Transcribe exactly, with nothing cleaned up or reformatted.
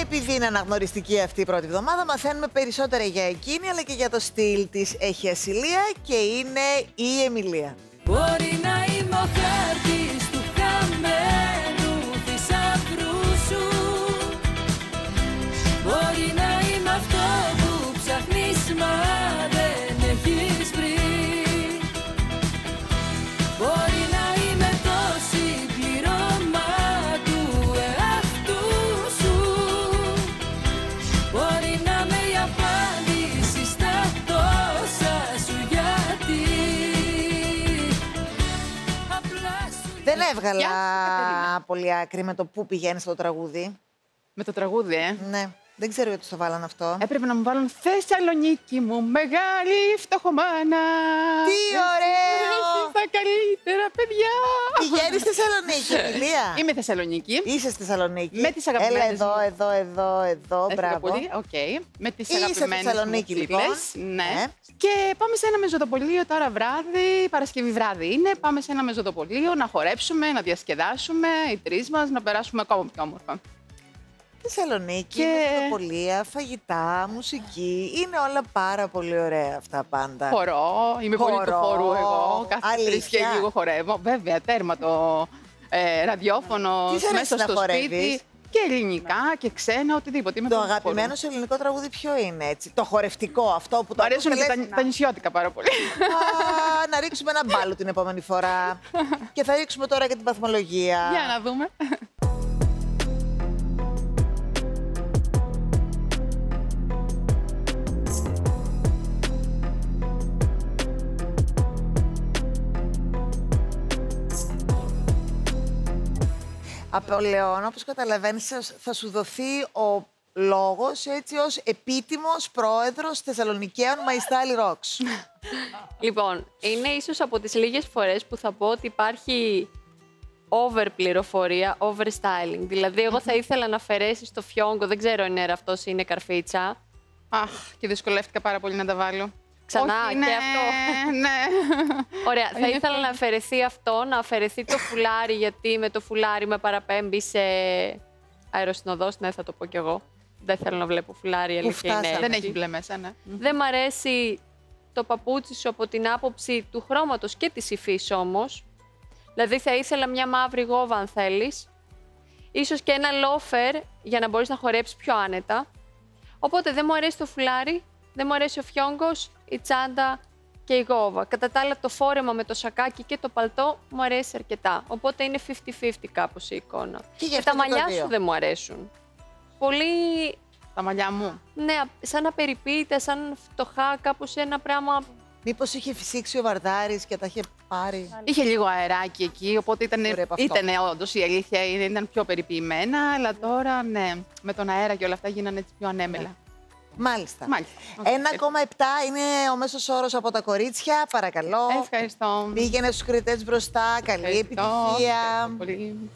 επειδή είναι αναγνωριστική αυτή η πρώτη εβδομάδα, μαθαίνουμε περισσότερα για εκείνη, αλλά και για το στυλ της. Έχει ασυλία και είναι η Αιμιλία. Μπορεί να είμαι ο χάρτης του χαμένου θησαυρού σου. Μπορεί να είμαι αυτό που ψάχνεις μα δεν έχεις βρει. Μπορεί να είμαι το συμπληρώμα του εαυτού σου. Μπορεί να είμαι η απάντηση στα τόσα σου γιατί. Δεν έβγαλα yeah. πολύ άκρη με το πού πηγαίνεις στο τραγούδι. Με το τραγούδι, ε. Ναι. Δεν ξέρω γιατί το βάλαν αυτό. Έπρεπε να μου βάλουν Θεσσαλονίκη μου, μεγάλη φτωχομάνα. Τι ωραίο! Έχεις τα καλύτερα παιδιά. Πηγαίνεις στη Θεσσαλονίκη, Αιμιλία. Είμαι Θεσσαλονίκη. Είσαι στη Θεσσαλονίκη. Με τις αγαπημένες. Έλα εδώ, εδώ, εδώ, εδώ. Μπράβο. Okay. Με τις αγαπημένες. Είσαι Θεσσαλονίκη, λοιπόν. Ναι. Ε. Και πάμε σε ένα μεζοδοπολείο τώρα βράδυ. Παρασκευή βράδυ είναι. Πάμε σε ένα μεζοδοπολείο να χορέψουμε, να διασκεδάσουμε οι τρεις μας, να περάσουμε ακόμα πιο όμορφα. Θεσσαλονίκη, και... μεζοδοπολία, φαγητά, μουσική. Είναι όλα πάρα πολύ ωραία αυτά πάντα. Χορό, είμαι Χορό. πολύ του χορού εγώ. Κάθε τρεις και λίγο χορεύω. Βέβαια, τέρμα το ε, ραδιόφωνο μέσα στο χορεύεις? σπίτι. Και ελληνικά και ξένα, οτιδήποτε. Είμαι το αγαπημένο σου ελληνικό τραγούδι ποιο είναι, έτσι? Το χορευτικό αυτό που το αρέσουν και τα, να... τα νησιώτικα πάρα πολύ. Α, να ρίξουμε ένα μπάλο την επόμενη φορά. Και θα ρίξουμε τώρα και την βαθμολογία. Για να δούμε. Απολεών, όπως καταλαβαίνεις, θα σου δοθεί ο λόγος έτσι ως επίτιμος πρόεδρος Θεσσαλονικαίων My Style Rocks. Λοιπόν, είναι ίσως από τις λίγες φορές που θα πω ότι υπάρχει over πληροφορία, over styling. Δηλαδή, εγώ θα ήθελα να αφαιρέσεις το φιόγκο, δεν ξέρω αν είναι αυτός ή είναι καρφίτσα. Αχ, και δυσκολεύτηκα πάρα πολύ να τα βάλω. Ξανά Όχι, ναι, και αυτό. Ναι. Ωραία. Θα ήθελα να αφαιρεθεί αυτό, να αφαιρεθεί το φουλάρι, γιατί με το φουλάρι με παραπέμπει σε αεροσυνοδός. Ναι, θα το πω κι εγώ. Δεν θέλω να βλέπω φουλάρι, αλήθεια είναι. Δεν έχει μπλε μέσα, ναι. Δεν μ' αρέσει το παπούτσι σου από την άποψη του χρώματος και της υφής όμως. Δηλαδή θα ήθελα μια μαύρη γόβα, αν θέλεις. Ίσως και ένα λόφερ για να μπορείς να χορέψεις πιο άνετα. Οπότε δεν μου αρέσει το φουλάρι. Δεν μου αρέσει ο φιόγκος, η τσάντα και η γόβα. Κατά τα άλλα, το φόρεμα με το σακάκι και το παλτό μου αρέσει αρκετά. Οπότε είναι πενήντα πενήντα κάπως η εικόνα. Και, και τα μαλλιά σου δεν μου αρέσουν. Πολύ... Τα μαλλιά μου. Ναι, σαν απεριποίητα, σαν φτωχά, κάπως ένα πράγμα... Μήπως είχε φυσήξει ο Βαρδάρης και τα είχε πάρει. Είχε λίγο αεράκι εκεί, οπότε ήταν, ήταν όντως η αλήθεια, ήταν πιο περιποιημένα, αλλά τώρα, ναι, με τον αέρα και όλα αυτά γίνανε έτσι πιο ανέμελα. Ναι. Μάλιστα. Μάλιστα. ένα κόμμα επτά είναι ο μέσος όρος από τα κορίτσια. Παρακαλώ. Ευχαριστώ. Πήγαινε στους κριτές μπροστά. Καλή Ευχαριστώ. επιτυχία. Ευχαριστώ πολύ.